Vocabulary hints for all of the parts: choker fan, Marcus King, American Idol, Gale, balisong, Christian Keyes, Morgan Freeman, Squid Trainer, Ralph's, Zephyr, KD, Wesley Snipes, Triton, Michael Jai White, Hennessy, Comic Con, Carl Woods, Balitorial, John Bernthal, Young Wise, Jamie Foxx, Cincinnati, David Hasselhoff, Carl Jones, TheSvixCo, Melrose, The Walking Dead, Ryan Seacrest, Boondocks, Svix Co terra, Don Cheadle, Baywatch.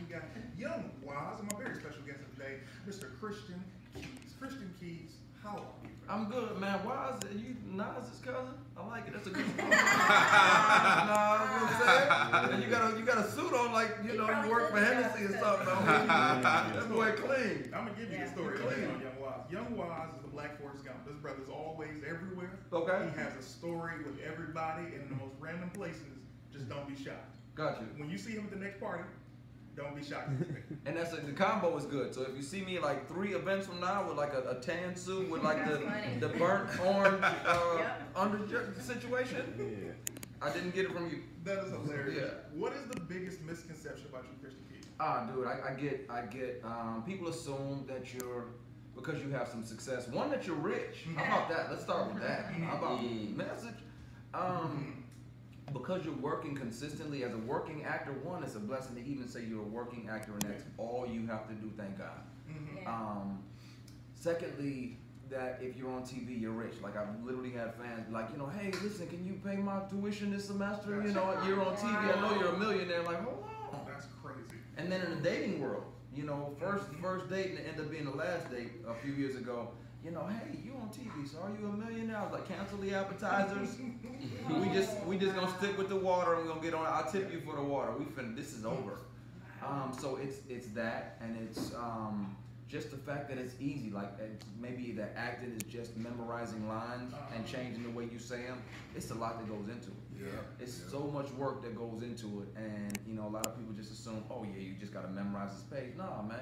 We got Young Wise and my very special guest of today, Mr. Christian Keyes. Christian Keyes, how are you? I'm good, man. Wise, you Nas's cousin? I like it. That's a good one. Nah, and you got a suit on like you know you work for Hennessy or something. That boy clean. I'm gonna give you the story. Clean on Young Wise. Young Wise is the Black Forest Gump. This brother's always everywhere. Okay. He has a story with everybody in the most random places. Just don't be shocked. Got you. When you see him at the next party, don't be shocked. And that's the combo is good. So if you see me like 3 events from now with like a tan suit with like the burnt orange under situation, yeah. I didn't get it from you. That is hilarious. Yeah. What is the biggest misconception about you, Christian Keyes? Ah, dude, I get people assume that you're because you have some success. One that you're rich. How about that? Let's start with that. How about message? Because you're working consistently as a working actor, one, it's a blessing to even say you're a working actor, and that's all you have to do, thank God. Mm-hmm. Yeah. Secondly, that if you're on TV, you're rich. Like, I've literally had fans like, you know, hey, listen, can you pay my tuition this semester? You know, you're on TV, I know you're a millionaire. Like, hold on. That's crazy. And then in the dating world, you know, first date and it ended up being the last date a few years ago. You know, hey, you on TV, so are you a millionaire? I was like, cancel the appetizers. we just gonna stick with the water and we're gonna get on. I'll tip you for the water. We finna, this is over. So it's that, and it's just the fact that it's easy. Like maybe the acting is just memorizing lines and changing the way you say them. It's a lot that goes into it. Yeah. It's so much work that goes into it, and you know, a lot of people just assume, oh yeah, you just gotta memorize this page. Nah, man,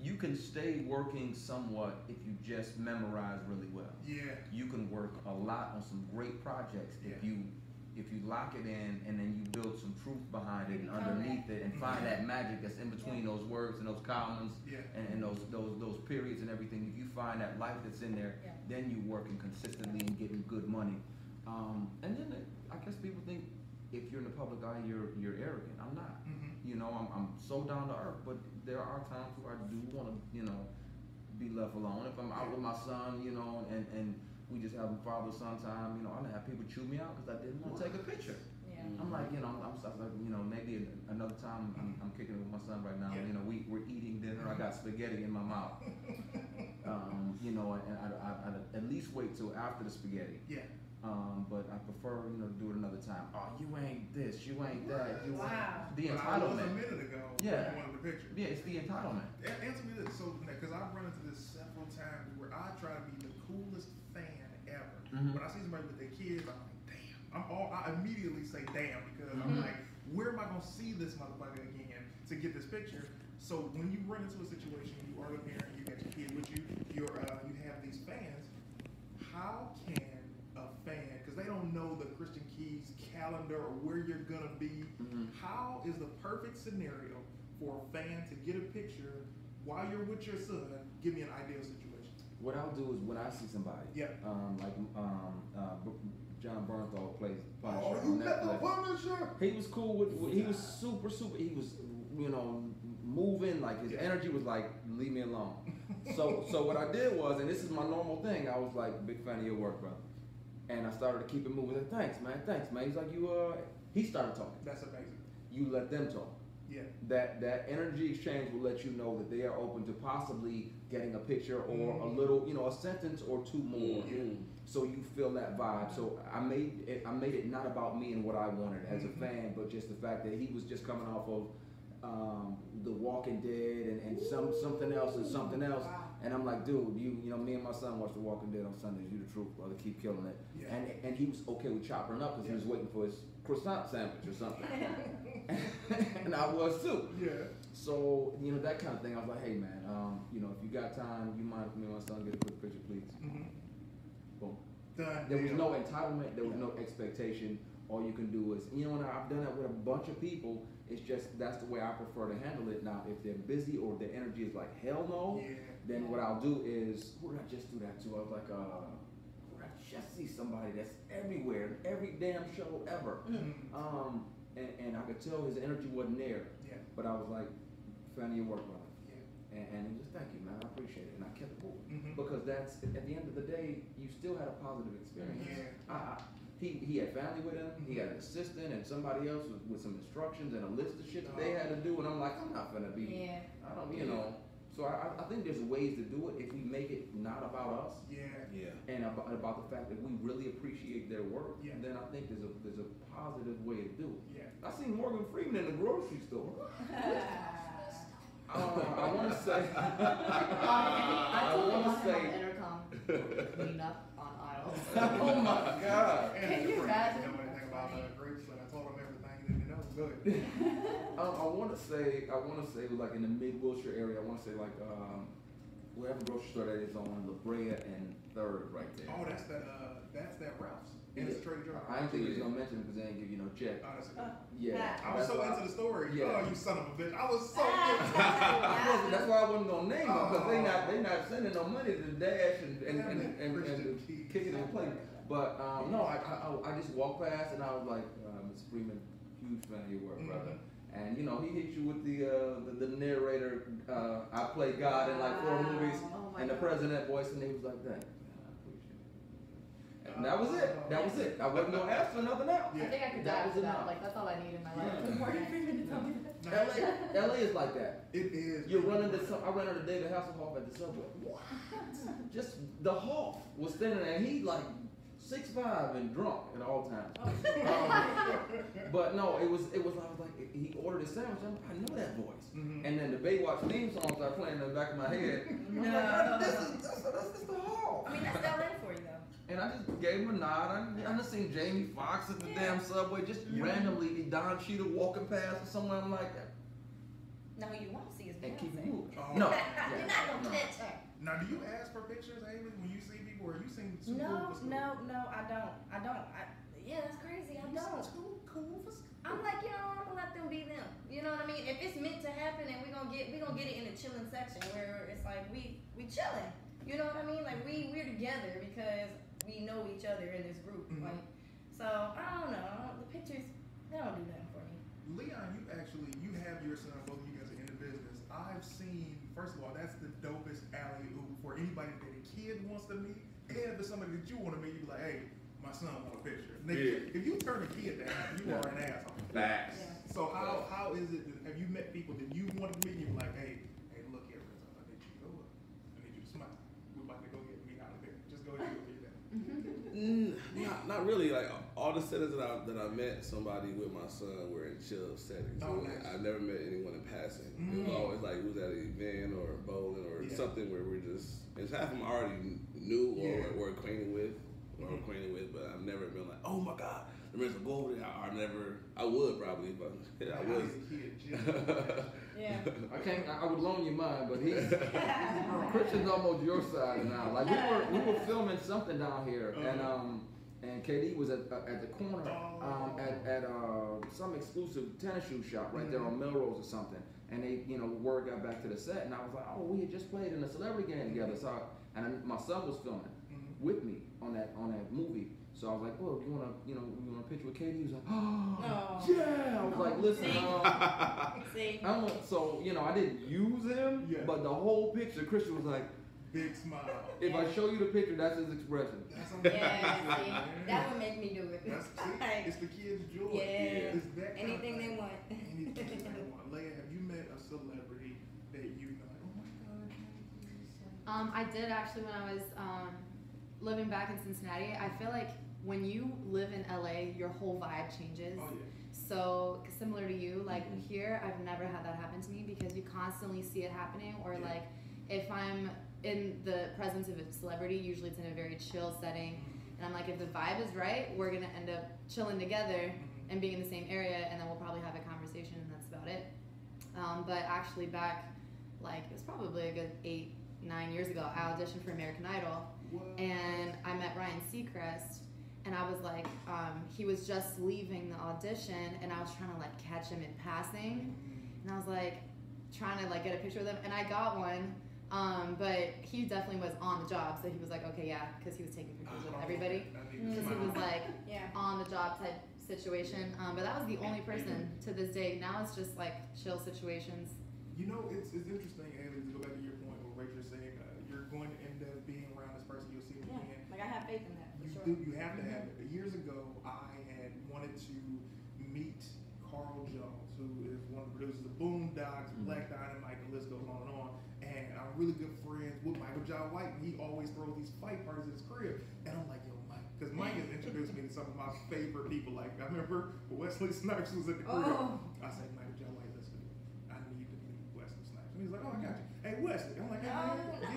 you can stay working somewhat if you just memorize really well. Yeah. You can work a lot on some great projects if you lock it in and then you build some truth behind it and underneath it and find that magic that's in between those words and those columns and those periods and everything. If you find that life that's in there, then you're working consistently and getting good money. And then I guess people think if you're in the public eye, you're arrogant. I'm not. You know, I'm so down to earth, but there are times where I do want to, you know, be left alone. If I'm out with my son, you know, and we just having father-son time, you know, I'm gonna have people chew me out because I didn't want to take a picture. Yeah. I'm like, you know, maybe another time I'm kicking it with my son right now. Yeah. You know, we're eating dinner. I got spaghetti in my mouth. You know, and I at least wait till after the spaghetti. Yeah. But I prefer, you know, do it another time. Oh, you ain't this, you ain't that, you ain't the entitlement. It was a minute ago when you wanted a picture. Yeah, it's the entitlement. Answer me this, so, because I've run into this several times where I try to be the coolest fan ever. When I see somebody with their kids, I'm like, damn. I immediately say damn because I'm like, where am I going to see this motherfucker again to get this picture? So when you run into a situation, you are a parent, you got your kid with you, you have these fans, how can a fan, because they don't know the Christian Keyes calendar or where you're gonna be. How is the perfect scenario for a fan to get a picture while you're with your son? Give me an ideal situation. What I'll do is when I see somebody, John Bernthal plays Punisher. Oh, you met the Punisher? He was cool with. He was super. He was, you know, moving like his energy was like, leave me alone. so what I did was, and this is my normal thing. I was like, big fan of your work, brother. And I started to keep it moving. Like, thanks, man. He's like, he started talking. That's amazing. You let them talk. Yeah. That energy exchange will let you know that they are open to possibly getting a picture or a little, you know, a sentence or two more. So you feel that vibe. So I made it not about me and what I wanted as a fan, but just the fact that he was just coming off of The Walking Dead and something else. Wow. And I'm like, dude, you know, me and my son watch The Walking Dead on Sundays. You the truth, brother. Keep killing it. Yeah. And he was okay with chopping up because he was waiting for his croissant sandwich or something. And I was too. Yeah. So, you know, that kind of thing. I was like, hey, man, you know, if you got time, you mind if me and my son get a quick picture, please? Boom. There was no entitlement. There was no expectation. All you can do is, you know, and I've done that with a bunch of people. It's just that's the way I prefer to handle it. Now, if they're busy or their energy is like hell no, then what I'll do is, who did I just do that to? I was like, I just see somebody that's everywhere, every damn show ever, and I could tell his energy wasn't there. Yeah. But I was like, fan of your work, brother. Yeah. And just thank you, man. I appreciate it, and I kept it moving because that's at the end of the day, you still had a positive experience. Yeah. I He had family with him. He had an assistant and somebody else with some instructions and a list of shit that they had to do. And I'm like, I'm not gonna be. Yeah. I don't, you know. So I think there's ways to do it if we make it not about us. Yeah. Yeah. And about the fact that we really appreciate their work. Yeah. Then I think there's a positive way to do it. Yeah. I seen Morgan Freeman in the grocery store. I want to say. Clean up on aisles. Oh my God! Can you imagine? Know anything about the grapes, but I told them everything, and they know it's good. I want to say, like in the Mid Wilshire area, I want to say like wherever grocery store that is on La Brea and Third, right there. Oh, that's that Ralph's. And it's Trader Joe's. I didn't think he was gonna mention it because they didn't give you no check. Oh, that's good. Yeah. I was so into the story. Yeah. Oh, you son of a bitch! I was so into it. That's why I wasn't gonna name them because they not sending no money to Dash and kicking and playing. But no, I just walked past and I was like, Miss Freeman, huge fan of your work, brother. And you know, he hit you with the narrator. I play God in like 4 movies, and the president voice, and he was like that. And that was it. That was it. I wasn't gonna ask for nothing else. Yeah. I think I could die for that. Like that's all I need in my life. LA is like that. It is. You're running to some. I ran into David Hasselhoff at the subway. What? Just the Hoff was standing there. He like 6'5" and drunk at all times. But no, it was. I was like, he ordered a sandwich. I know that voice. And then the Baywatch theme song started playing in the back of my head. And I'm like, this is the Hoff. I mean, that's LA for you though. And I just gave him a nod. I just seen Jamie Foxx at the damn subway, just randomly Don Cheadle walking past or someone like that. Now you want to see his and keep moving. No, you're not gonna catch her. Now, do you ask for pictures, Amy, when you see people? Or are you seeing too cool for school? No, I don't. Yeah, that's crazy. I don't. Too cool for school. I'm like, you know, I'm gonna let them be them. You know what I mean? If it's meant to happen, and we gonna get it in the chilling section where it's like we chilling. You know what I mean? Like we're together because we know each other in this group, like, so I don't know. The pictures, they don't do nothing for me. Leon, you have your son. Both of you guys are in the business. I've seen. First of all, that's the dopest alley oop for anybody that a kid wants to meet, and for somebody that you want to meet. You be like, hey, my son want a picture. Nigga, if you turn a kid down, you are an asshole. Facts. Yeah. So how is it? That, have you met people that you wanted to meet? You be like, hey, look here, I need you to go up. I need you to smile. We're about to go get me out of there. Just go ahead. Not really. Like all the settings that I met somebody with my son were in chill settings. Oh, nice. I never met anyone in passing. It was always like we was at an event or bowling or something where we're just. It's half of them I already knew or were acquainted with, but I've never been like, oh my God, the rest of go over there. I would probably, but I was. Yeah. I would loan you mine, but Christian's almost your side now. Like we were filming something down here, and KD was at the corner at some exclusive tennis shoe shop right there on Melrose or something, and they word got back to the set, and I was like, oh, we had just played in a celebrity game together, and my son was filming with me on that movie. So I was like, oh, you want a picture with Katie? He was like, oh, yeah. I was like, listen, I didn't use him, but the whole picture, Christian was like, big smile. If I show you the picture, that's his expression. That would make me do it. That's it. It's the kid's joy. Yeah. It's that anything they want. Anything they want. Leia, have you met a celebrity that you know? Oh my God. I did actually when I was living back in Cincinnati. I feel like when you live in LA, your whole vibe changes. Oh, yeah. So similar to you, like here, I've never had that happen to me because you constantly see it happening. Or like, if I'm in the presence of a celebrity, usually it's in a very chill setting, and I'm like, if the vibe is right, we're gonna end up chilling together and being in the same area, and then we'll probably have a conversation, and that's about it. But actually, back like it was probably a good 8-9 years ago, I auditioned for American Idol. Whoa. And I met Ryan Seacrest, and I was like, he was just leaving the audition, and I was trying to like catch him in passing, and I was like trying to like get a picture with him, and I got one, but he definitely was on the job, so he was like, okay, yeah, because he was taking pictures with everybody, because he was like on the job type situation, but that was the only person to this day. Now it's just like chill situations. You know, it's interesting, Haley, to go back to your point where Rachel's saying you're going to end up being around this person you'll see again. Like I have faith in that. You You have to have it. But years ago, I had wanted to meet Carl Jones, who is one of the producers of Boondocks, Black Dynamite, the list goes on and on. And I'm really good friends with Michael Jai White, and he always throws these fight parties at his crib. And I'm like, yo, Mike, because Mike has introduced me to some of my favorite people. Like, I remember Wesley Snipes was at the crib. Oh. I said, Michael Jai White, listen, I need to meet Wesley Snipes. And he's like, oh, I got you. Hey, Wesley. I'm like, hey,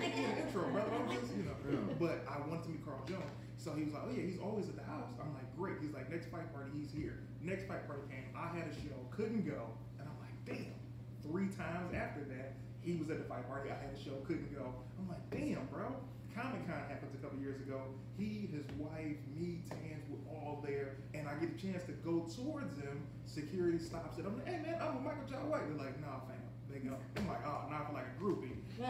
man, give me an intro, brother. You know. Yeah. But I wanted to meet Carl Jones. So he was like, oh yeah, he's always at the house. I'm like, great. He's like, next fight party, he's here. Next fight party came, I had a show, couldn't go. And I'm like, damn. 3 times after that, he was at the fight party, I had a show, couldn't go. I'm like, damn, bro. Comic Con happens a couple years ago. He, his wife, me, Tans were all there, and I get a chance to go towards him. Security stops it. I'm like, hey man, I'm with Michael Jai White. They're like, nah, fam. They go. I'm like, oh, now I feel like a groupie. So,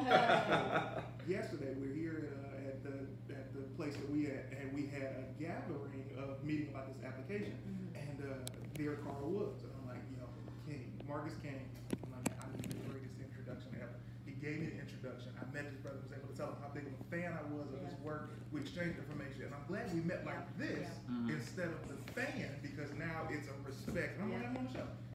yesterday, we were here at the place that we at, and we had a gathering of meeting about this application, and there Carl Woods, and I'm like, yo, King, Marcus King, I'm like, I need the greatest introduction ever. He gave me the introduction. I met his brother, was able to tell him how big of a fan I was of his work. We exchanged information, and I'm glad we met like this instead of the fan, because now it's a respect. And I'm like, I'm on the show.